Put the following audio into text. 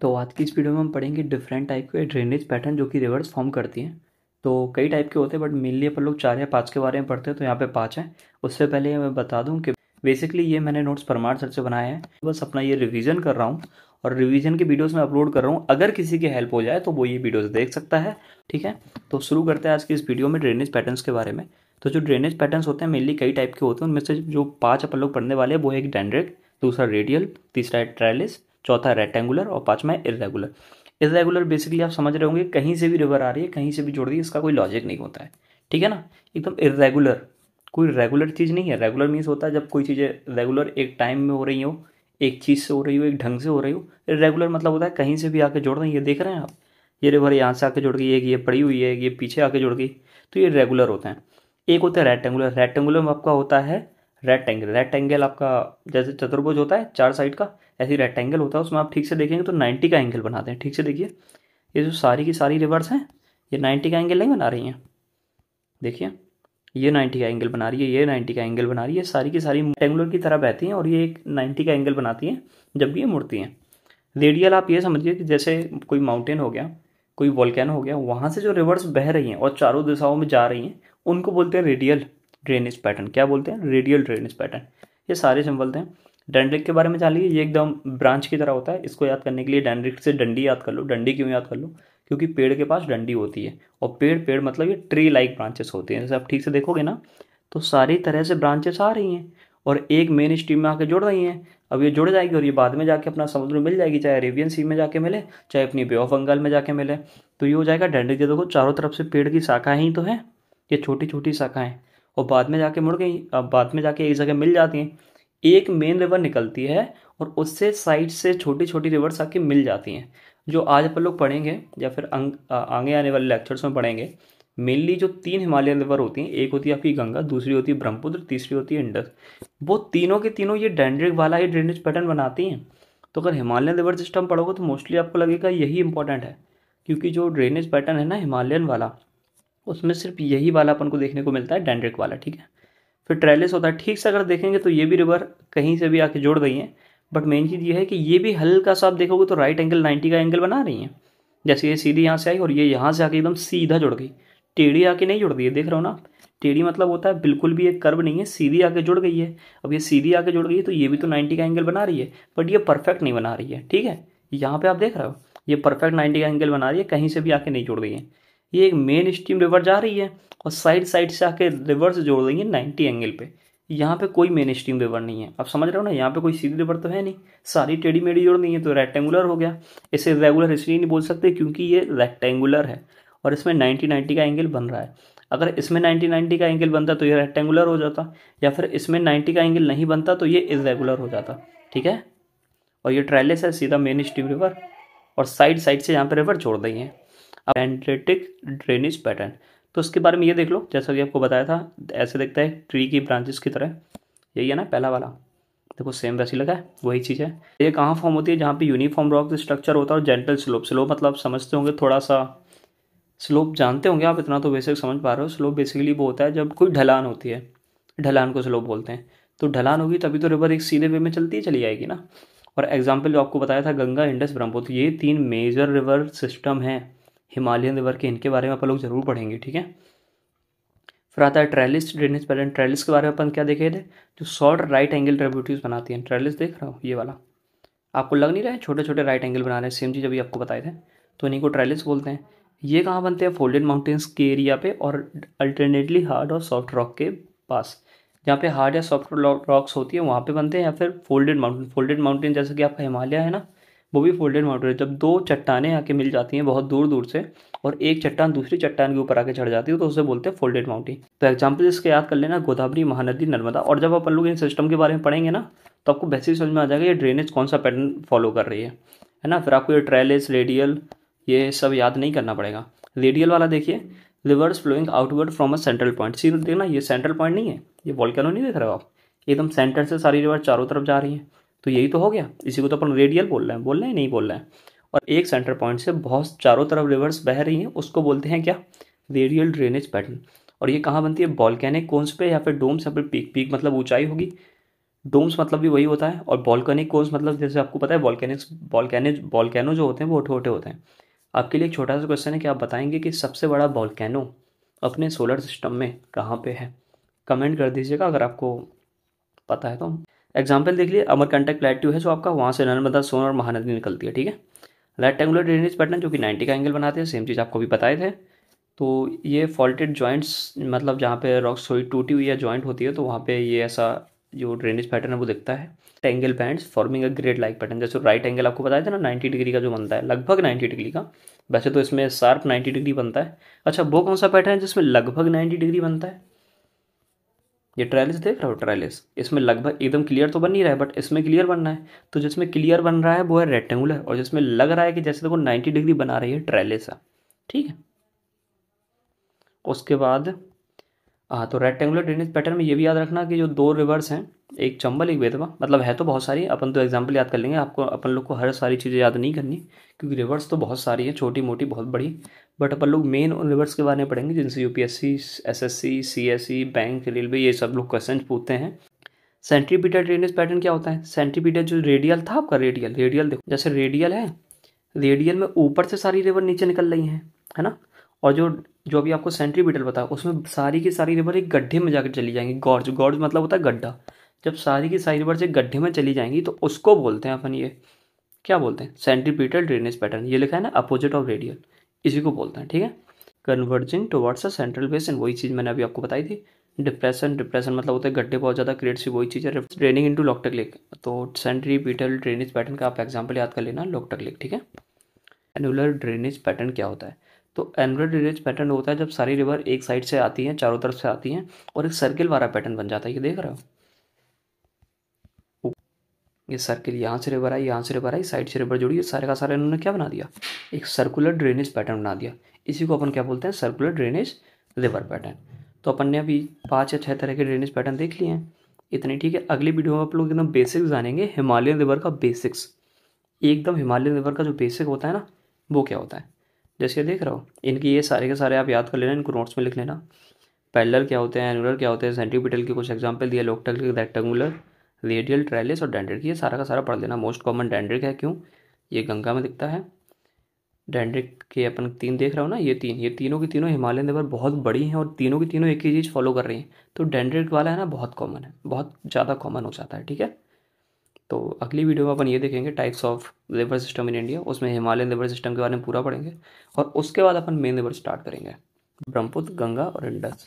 तो आज की इस वीडियो में हम पढ़ेंगे डिफरेंट टाइप के ड्रेनेज पैटर्न जो कि रिवर्स फॉर्म करती हैं। तो कई टाइप के होते हैं बट मेनली अपन लोग 4 या 5 के बारे में पढ़ते हैं, तो यहाँ पे 5 हैं। उससे पहले मैं बता दूँ कि बेसिकली ये मैंने नोट्स परमार सर से बनाए हैं, बस अपना ये रिवीजन कर रहा हूँ और रिवीजन के वीडियोस में अपलोड कर रहा हूँ। अगर किसी की हेल्प हो जाए तो वो ये वीडियोस देख सकता है, ठीक है। तो शुरू करते हैं आज की इस वीडियो में ड्रेनेज पैटर्न्स के बारे में। तो जो ड्रेनेज पैटर्न्स होते हैं मेनली कई टाइप के होते हैं, उनमें से जो 5 अपन लोग पढ़ने वाले हैं वो है एक डेंड्रिक, दूसरा रेडियल, तीसरा ट्रेलिस, चौथा रेक्टेंगुलर और 5वां इरेगुलर। इरेगुलर बेसिकली आप समझ रहे होंगे कहीं से भी रिवर आ रही है, कहीं से भी जुड़ रही है, इसका कोई लॉजिक नहीं होता है, ठीक है ना। एकदम इरेगुलर, कोई रेगुलर चीज़ नहीं है। रेगुलर मीन्स होता है जब कोई चीज़ें रेगुलर एक टाइम में हो रही हो, एक चीज़ से हो रही हो, एक ढंग से हो रही हो। इरेगुलर मतलब होता है कहीं से भी आके जुड़ रही है। ये देख रहे हैं आप, ये रिवर यहाँ से आके जुड़ गई, एक ये पड़ी हुई है, ये पीछे आके जुड़ गई, तो ये रेगुलर होते हैं। एक होता है रेक्टेंगुलर। रेक्टेंगुलर में आपका होता है रेक्टेंगल। रेक्टेंगल आपका जैसे चतुर्भुज होता है 4 साइड का, ऐसे रेक्टेंगल होता है। उसमें आप ठीक से देखेंगे तो 90 का एंगल बनाते हैं। ठीक से देखिए, ये जो सारी की सारी रिवर्स हैं ये 90 का एंगल नहीं बना रही हैं। देखिए ये 90 का एंगल बना रही है, ये 90 का एंगल बना रही है, सारी की सारी रेक्टेंगुलर की तरह बहती हैं और ये एक 90 का एंगल बनाती हैं जब भी ये मुड़ती हैं। रेडियल आप ये समझिए कि जैसे कोई माउंटेन हो गया, कोई वॉल्केनो हो गया, वहाँ से जो रिवर्स बह रही हैं और चारों दिशाओं में जा रही हैं उनको बोलते हैं रेडियल ड्रेनेज पैटर्न। क्या बोलते हैं? Radial drainage pattern. ये सारे सिंबल हैं। डेंड्रिक के बारे में जान लीजिए, ये एकदम ब्रांच की तरह होता है। इसको याद करने के लिए डेंड्रिक से डंडी याद कर लो। डंडी क्यों याद कर लो? क्योंकि पेड़ के पास डंडी होती है और पेड़ मतलब ये ट्री लाइक ब्रांचेस होती हैं। जैसे आप ठीक से देखोगे ना तो सारी तरह से ब्रांचेस आ रही हैं और एक मेन स्ट्रीम में आके जुड़ रही हैं। अब ये जुड़ जाएगी और ये बाद में जाके अपना समुद्र में मिल जाएगी, चाहे अरेबियन सी में जाके मिले, चाहे अपनी बे ऑफ बंगाल में जाके मिले, तो ये हो जाएगा डेंड्रिक। देखो चारों तरफ से पेड़ की शाखाएँ ही तो हैं, ये छोटी छोटी शाखाएँ, और बाद में जाके मुड़ गई, अब बाद में जाके एक जगह मिल जाती हैं। एक मेन रिवर निकलती है और उससे साइड से छोटी छोटी रिवर्स आके मिल जाती हैं। जो आज अपन लोग पढ़ेंगे या फिर आगे आने वाले लेक्चर्स में पढ़ेंगे, मेनली जो 3 हिमालयन रिवर होती हैं, एक होती है आपकी गंगा, दूसरी होती है ब्रह्मपुत्र, तीसरी होती है इंडस, वो तीनों के तीनों ये डेंड्रिक वाला ही ड्रेनेज पैटर्न बनाती हैं। तो अगर हिमालयन रिवर सिस्टम पढ़ोगे तो मोस्टली आपको लगेगा यही इंपॉर्टेंट है, क्योंकि जो ड्रेनेज पैटर्न है ना हिमालयन वाला, उसमें सिर्फ यही वाला अपन को देखने को मिलता है, डेंड्रिक वाला, ठीक है। फिर ट्रेलिस होता है। ठीक से अगर देखेंगे तो ये भी रिवर कहीं से भी आके जुड़ रही हैं, बट मेन चीज़ ये है कि ये भी हल्का सा आप देखोगे तो राइट एंगल 90 का एंगल बना रही हैं। जैसे ये सीधी यहाँ से आई और ये यहाँ से आके एकदम सीधा जुड़ गई, टेढ़ी आके नहीं जुड़ गई है। देख रहे हो ना, टेढ़ी मतलब होता है बिल्कुल भी एक कर्व नहीं है, सीधी आके जुड़ गई है। अब ये सीधी आके जुड़ गई है तो ये भी तो 90 का एंगल बना रही है, बट ये परफेक्ट नहीं बना रही है, ठीक है। यहाँ पर आप देख रहे हो ये परफेक्ट 90 का एंगल बना रही है, कहीं से भी आके नहीं जुड़ रही है। ये एक मेन स्ट्रीम रिवर जा रही है और साइड से आके रिवर्स जोड़ देंगे 90 एंगल पे। यहाँ पे कोई मेन स्ट्रीम रिवर नहीं है, आप समझ रहे हो ना, यहाँ पे कोई सीधी रिवर तो है नहीं, सारी टेढ़ी मेढ़ी जोड़ नहीं है, तो रेक्टेंगुलर हो गया। इसे रेगुलर इसलिए नहीं बोल सकते क्योंकि ये रेक्टेंगुलर है और इसमें 90 का एंगल बन रहा है। अगर इसमें 90 का एंगल बनता तो ये रेक्टेंगुलर हो जाता, या फिर इसमें 90 का एंगल नहीं बनता तो ये इरेगुलर हो जाता, ठीक है। और ये ट्रेलिस है, सीधा मेन स्ट्रीम रिवर और साइड से यहाँ पर रिवर जोड़ देंगे। अब डेंड्रिटिक ड्रेनेज पैटर्न, तो उसके बारे में ये देख लो, जैसा कि आपको बताया था ऐसे दिखता है ट्री की ब्रांचेस की तरह, यही है ना पहला वाला, देखो सेम वैसी लगा है, वही चीज़ है। ये कहाँ फॉर्म होती है? जहाँ पे यूनिफॉर्म रॉक स्ट्रक्चर होता है और जेंटल स्लोप। स्लोप मतलब समझते होंगे, थोड़ा सा स्लोप जानते होंगे आप, इतना तो बेसिक समझ पा रहे हो। स्लोप बेसिकली वो होता है जब कोई ढलान होती है, ढलान को स्लोप बोलते हैं। तो ढलान होगी तभी तो रिवर एक सीधे वे में चलती चली जाएगी ना। और एग्जाम्पल जो आपको बताया था गंगा, इंडस, ब्रह्मपुत्र, ये 3 मेजर रिवर सिस्टम हैं हिमालयन रिवर के, इनके बारे में अपन लोग जरूर पढ़ेंगे, ठीक है। फिर आता है ट्रेलिस ड्रेनेज पैटर्न। ट्रेलिस के बारे में अपन क्या देखे थे? जो शॉर्ट राइट एंगल ट्रिब्यूटरीज बनाती हैं। ट्रेलिस देख रहा हूँ, ये वाला आपको लग नहीं रहा है, छोटे छोटे राइट एंगल बना रहे हैं, सेम चीज़ अभी आपको बताए थे, तो इन्हीं को ट्रेलिस बोलते हैं। ये कहाँ बनते हैं? फोल्डेड माउंटेन्स के एरिया पे और अल्टरनेटली हार्ड और सॉफ्ट रॉक के पास। जहाँ पे हार्ड या सॉफ्ट रॉक्स होती है वहाँ पे बनते हैं, या फिर फोल्डेड माउंटेन। फोल्डेड माउंटेन जैसे कि आपका हिमालय है ना, वो भी फोल्डेड माउंटेन, जब 2 चट्टानें आके मिल जाती हैं बहुत दूर दूर से और एक चट्टान दूसरी चट्टान के ऊपर आके चढ़ जाती है, तो उसे बोलते हैं फोल्डेड माउंटेन। तो एग्जाम्पल इसके याद कर लेना, गोदावरी, महानदी, नर्मदा। और जब अपन लोग इन सिस्टम के बारे में पढ़ेंगे ना तो आपको वैसे ही समझ में आ जाएगा ये ड्रेनेज कौन सा पैटर्न फॉलो कर रही है ना। फिर आपको ये ट्रेलिस, रेडियल, ये सब याद नहीं करना पड़ेगा। रेडियल वाला देखिए, rivers flowing outward from a central point. सीधे देखना, ये सेंट्रल पॉइंट नहीं है, ये वॉल्केनो नहीं देख रहे हो आप, एकदम सेंटर से सारी रिवर चारों तरफ जा रही है, तो यही तो हो गया। इसी को तो अपन रेडियल बोल रहे हैं, बोल रहे हैं नहीं बोल रहे हैं। और एक सेंटर पॉइंट से बहुत चारों तरफ रिवर्स बह रही हैं, उसको बोलते हैं क्या? Radial drainage pattern. और ये कहाँ बनती है? वॉल्केनिक कोन्स पे या फिर डोम्स या फिर पीक। पीक मतलब ऊंचाई होगी, डोम्स मतलब भी वही होता है, और वॉल्केनिक कोर्स मतलब जैसे आपको पता है वॉल्केनो जो होते हैं वो छोटे होते हैं। आपके लिए एक छोटा सा क्वेश्चन है कि आप बताएंगे कि सबसे बड़ा वॉल्केनो अपने सोलर सिस्टम में कहाँ पे है। कमेंट कर दीजिएगा अगर आपको पता है तो। एग्जाम्पल देख लिए, अमरकंटक प्लेट्यू है जो आपका, वहाँ से नर्मदा, सोन और महानदी निकलती है, ठीक है। रेक्टेंगुलर ड्रेनेज पैटर्न जो कि 90 का एंगल बनाते हैं, सेम चीज़ आपको भी बताए थे। तो ये फॉल्टेड जॉइंट्स मतलब जहाँ पे रॉक सॉइड टूटी हुई या जॉइंट होती है तो वहाँ पे ये ऐसा जो ड्रेनेज पैटर्न है वो दिखता है। Angle bands forming a grid like pattern, जैसे राइट एंगल आपको बताया था ना 90 डिग्री का जो बनता है, लगभग 90 डिग्री का, वैसे तो इसमें शार्प 90 डिग्री बनता है। अच्छा वो कौन सा पैटर्न है जिसमें लगभग 90 डिग्री बनता है? ये ट्रायलिस देख रहे हो, ट्रायलिस, इसमें लगभग एकदम क्लियर तो बन नहीं रहा है बट इसमें क्लियर बनना है। तो जिसमें क्लियर बन रहा है वो है रेक्टेंगुलर, और जिसमें लग रहा है कि जैसे देखो 90 डिग्री बना रही है ट्रायलिस, ठीक है। उसके बाद हाँ, तो रेक्टेंगुलर ड्रेनेज पैटर्न में ये भी याद रखना कि जो दो रिवर्स हैं, एक चंबल एक बेतवा, मतलब है तो बहुत सारी, अपन तो एग्जाम्पल याद कर लेंगे, आपको अपन लोग को हर सारी चीज़ें याद नहीं करनी क्योंकि रिवर्स तो बहुत सारी है, छोटी मोटी बहुत बड़ी, बट अपन लोग मेन उन रिवर्स के बारे में पढ़ेंगे जिनसे UPSC, SSC, CSC, bank, railway, ये सब लोग क्वेश्चन पूछते हैं। सेंट्रीपिटल ड्रेनेज पैटर्न क्या होता है? सेंट्रीपिटल जो रेडियल था आपका, रेडियल देखो, जैसे रेडियल है, रेडियल में ऊपर से सारी रिवर नीचे निकल रही है ना, और जो अभी आपको सेंट्रीपिटल बताया उसमें सारी की सारी रिवर एक गड्ढे में जाकर चली जाएंगी। गॉर्ज मतलब होता है गड्ढा, जब सारी की सारी रिवर एक गड्ढे में चली जाएंगी तो उसको बोलते हैं अपन, ये क्या बोलते हैं? Centripetal drainage pattern. ये लिखा है ना अपोजिट ऑफ रेडियल, इसी को बोलते हैं, ठीक है। Converging towards a central basin, वही चीज़ मैंने अभी आपको बताई थी। डिप्रेशन मतलब होता है गड्ढे बहुत ज़्यादा क्रिएट से, वही चीज़ है। ड्रेनिंग इनटू लॉकटक लेक, तो सेंट्रीपिटल ड्रेनेज पैटर्न का आप एग्जाम्पल याद कर लेना, लॉकटक लेक, ठीक है। एनुलर ड्रेनेज पैटर्न क्या होता है? तो एनुलर ड्रेनेज पैटर्न होता है जब सारी रिवर एक साइड से आती हैं, चारों तरफ से आती हैं, और एक सर्किल वाला पैटर्न बन जाता है। ये देख रहे हो, ये सर्किल, यहाँ से रिवर आई, यहाँ से रिवर आई, साइड से रिवर जुड़ी, ये सारे का सारा इन्होंने क्या बना दिया? एक सर्कुलर ड्रेनेज पैटर्न बना दिया। इसी को अपन क्या बोलते हैं? Circular drainage river pattern. तो अपन ने अभी 5 या 6 तरह के ड्रेनेज पैटर्न देख लिए हैं, इतने, ठीक है। अगली वीडियो में आप लोग एकदम बेसिक्स जानेंगे, हिमालयन रिवर का बेसिक्स, एकदम हिमालयन रिवर का जो बेसिक होता है ना वो क्या होता है। जैसे देख रहे हो, इनकी ये सारे के सारे आप याद कर लेना, इनको नोट्स में लिख लेना। पैरेलल क्या होते हैं, एनुलर क्या होते हैं, सेंट्रीपिटल के कुछ एग्जांपल दिए, लॉकटक, रेक्टेंगुलर, रेडियल, ट्रायलिस और डेंड्रिक, ये सारा का सारा पढ़ लेना। मोस्ट कॉमन डेंड्रिक है, क्यों? ये गंगा में दिखता है। डेंड्रिक के अपन 3 देख रहे हो ना, ये तीनों की तीनों हिमालयन रिवर बहुत बड़ी हैं और तीनों की तीनों एक ही चीज़ फॉलो कर रही हैं, तो डेंड्रिक वाला है ना बहुत कॉमन है, बहुत ज़्यादा कॉमन हो जाता है, ठीक है। तो अगली वीडियो में अपन ये देखेंगे types of river system in India, उसमें हिमालयन रिवर सिस्टम के बारे में पूरा पढ़ेंगे, और उसके बाद अपन मेन रिवर स्टार्ट करेंगे, ब्रह्मपुत्र, गंगा और इंडस।